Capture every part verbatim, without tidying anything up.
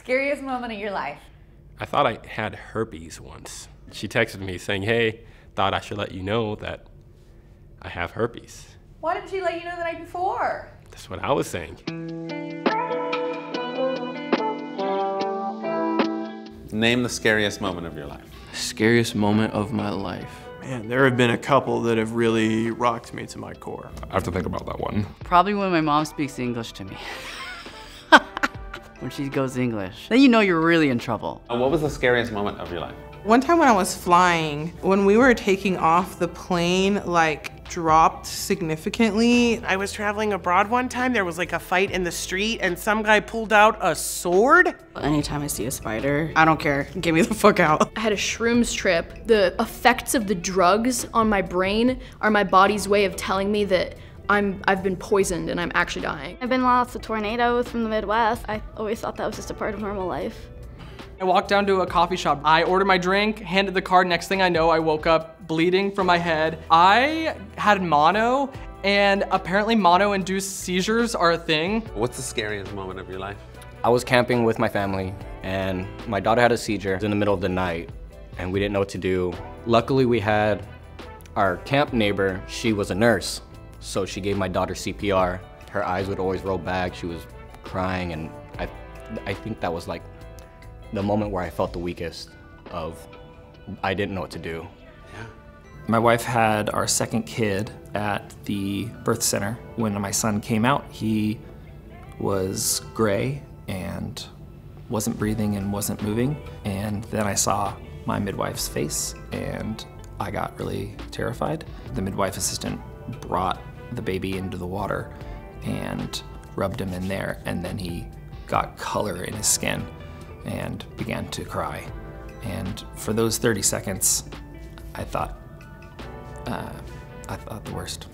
Scariest moment of your life? I thought I had herpes once. She texted me saying, hey, thought I should let you know that I have herpes. Why didn't she let you know the night before? That's what I was saying. Name the scariest moment of your life. Scariest moment of my life. Man, there have been a couple that have really rocked me to my core. I have to think about that one. Probably when my mom speaks English to me. When she goes English. Then you know you're really in trouble. What was the scariest moment of your life? One time when I was flying, when we were taking off, the plane like dropped significantly. I was traveling abroad one time, there was like a fight in the street and some guy pulled out a sword. Anytime I see a spider, I don't care, get me the fuck out. I had a shrooms trip. The effects of the drugs on my brain are my body's way of telling me that I'm, I've been poisoned and I'm actually dying. I've been lots of tornadoes from the Midwest. I always thought that was just a part of normal life. I walked down to a coffee shop. I ordered my drink, handed the card. Next thing I know, I woke up bleeding from my head. I had mono, and apparently mono-induced seizures are a thing. What's the scariest moment of your life? I was camping with my family, and my daughter had a seizure in the middle of the night, and we didn't know what to do. Luckily, we had our camp neighbor. She was a nurse, so she gave my daughter C P R. Her eyes would always roll back. She was crying, and I, I think that was like the moment where I felt the weakest of, I didn't know what to do. Yeah. My wife had our second kid at the birth center. When my son came out, he was gray and wasn't breathing and wasn't moving. And then I saw my midwife's face and I got really terrified. The midwife assistant brought the baby into the water and rubbed him in there, and then he got color in his skin and began to cry. And for those thirty seconds, I thought, uh, I thought the worst.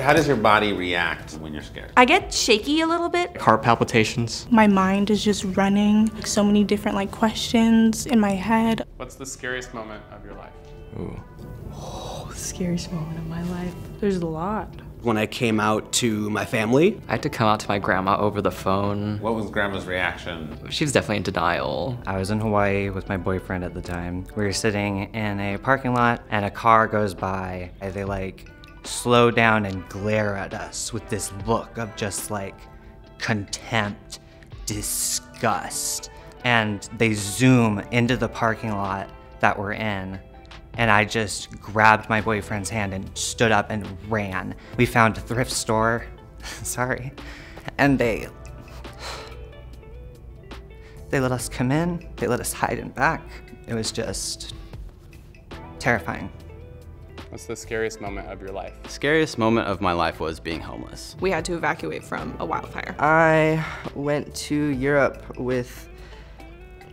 How does your body react when you're scared? I get shaky a little bit. Heart palpitations. My mind is just running. So many different like questions in my head. What's the scariest moment of your life? Ooh. Oh, scariest moment of my life. There's a lot. When I came out to my family. I had to come out to my grandma over the phone. What was grandma's reaction? She was definitely in denial. I was in Hawaii with my boyfriend at the time. We were sitting in a parking lot and a car goes by. And they like slow down and glare at us with this look of just like contempt, disgust. And they zoom into the parking lot that we're in. And I just grabbed my boyfriend's hand and stood up and ran. We found a thrift store, sorry, and they, they let us come in, they let us hide in back. It was just terrifying. What's the scariest moment of your life? The scariest moment of my life was being homeless. We had to evacuate from a wildfire. I went to Europe with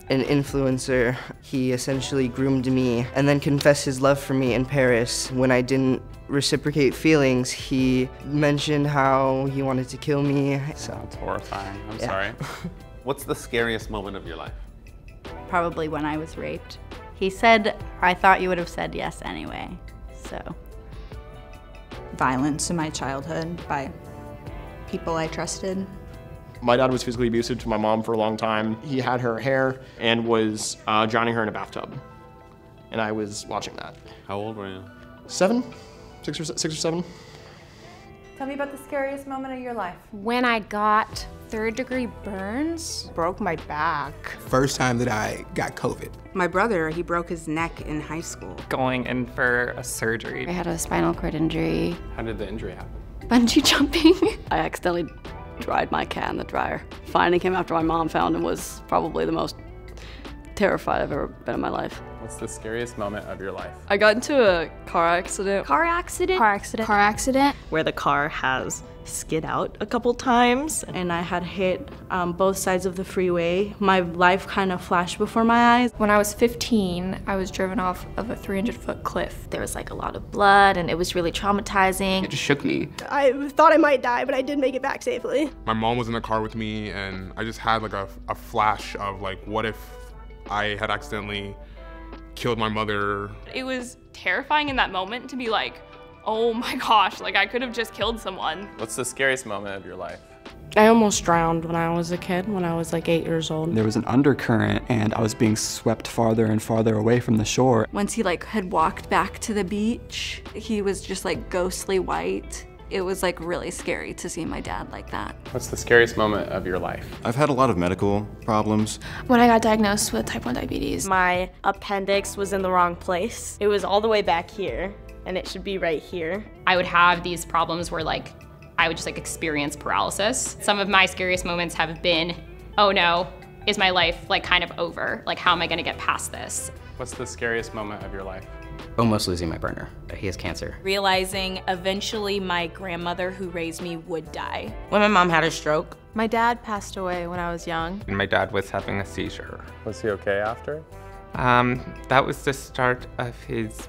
an influencer. He essentially groomed me and then confessed his love for me in Paris. When I didn't reciprocate feelings, he mentioned how he wanted to kill me. So that's horrifying. I'm yeah. sorry. What's the scariest moment of your life? Probably when I was raped. He said, I thought you would have said yes anyway, so. Violence in my childhood by people I trusted. My dad was physically abusive to my mom for a long time. He had her hair and was uh, drowning her in a bathtub. And I was watching that. How old were you? Seven, six or, six or seven. Tell me about the scariest moment of your life. When I got third degree burns. Broke my back. First time that I got COVID. My brother, he broke his neck in high school. Going in for a surgery. I had a spinal cord injury. How did the injury happen? Bungee jumping. I accidentally dried my cat in the dryer. Finding him after my mom found him was probably the most terrified I've ever been in my life. What's the scariest moment of your life? I got into a car accident. Car accident? Car accident. Car accident. Where the car has skid out a couple times and I had hit um, both sides of the freeway. My life kind of flashed before my eyes. When I was fifteen, I was driven off of a three hundred foot cliff. There was like a lot of blood and it was really traumatizing. It just shook me. I thought I might die, but I did make it back safely. My mom was in the car with me and I just had like a, a flash of like, what if I had accidentally killed my mother? It was terrifying in that moment to be like, oh my gosh, like I could have just killed someone. What's the scariest moment of your life? I almost drowned when I was a kid, when I was like eight years old. There was an undercurrent and I was being swept farther and farther away from the shore. Once he like had walked back to the beach, he was just like ghostly white. It was like really scary to see my dad like that. What's the scariest moment of your life? I've had a lot of medical problems. When I got diagnosed with type one diabetes, my appendix was in the wrong place. It was all the way back here, and it should be right here. I would have these problems where like, I would just like experience paralysis. Some of my scariest moments have been, oh no, is my life like kind of over? Like, how am I gonna get past this? What's the scariest moment of your life? Almost losing my partner. He has cancer. Realizing eventually my grandmother who raised me would die. When my mom had a stroke. My dad passed away when I was young. And my dad was having a seizure. Was he okay after? Um, that was the start of his,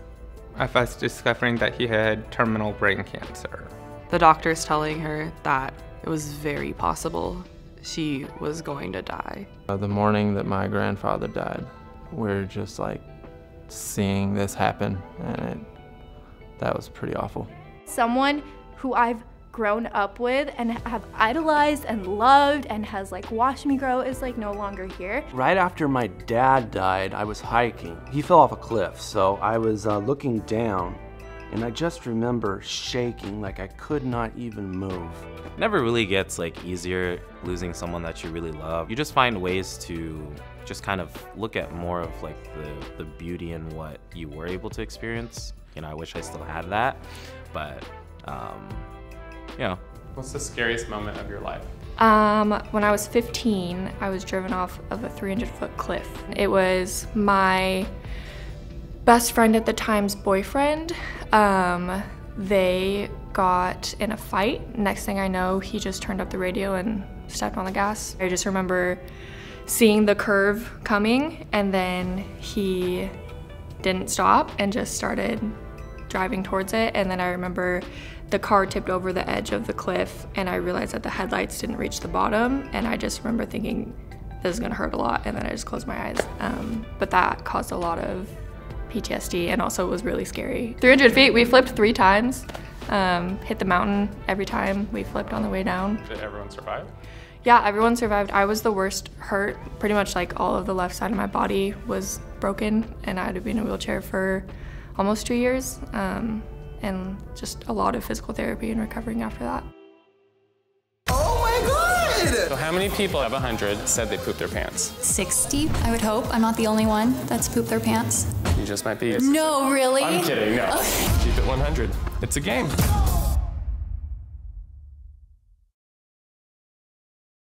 of us discovering that he had terminal brain cancer. The doctor's telling her that it was very possible she was going to die. Uh, the morning that my grandfather died, we're just like, seeing this happen, and it, that was pretty awful. Someone who I've grown up with and have idolized and loved and has like watched me grow is like no longer here. Right after my dad died, I was hiking. He fell off a cliff, so I was uh, looking down, and I just remember shaking like I could not even move. It never really gets like easier losing someone that you really love. You just find ways to just kind of look at more of like the, the beauty in what you were able to experience. You know, I wish I still had that, but um, you know. What's the scariest moment of your life? Um, when I was fifteen, I was driven off of a three hundred foot cliff. It was my best friend at the time's boyfriend. Um, they got in a fight. Next thing I know, he just turned up the radio and stepped on the gas. I just remember seeing the curve coming, and then he didn't stop and just started driving towards it. And then I remember the car tipped over the edge of the cliff, and I realized that the headlights didn't reach the bottom, and I just remember thinking, this is gonna hurt a lot, and then I just closed my eyes. Um, but that caused a lot of P T S D, and also it was really scary. three hundred feet, we flipped three times, um, hit the mountain every time we flipped on the way down. Did everyone survive? Yeah, everyone survived. I was the worst hurt. Pretty much like all of the left side of my body was broken, and I had to be in a wheelchair for almost two years, um, and just a lot of physical therapy and recovering after that. Oh my God! So how many people out of one hundred said they pooped their pants? sixty, I would hope. I'm not the only one that's pooped their pants. You just might be. No, really? I'm kidding, no. Keep it one hundred. It's a game.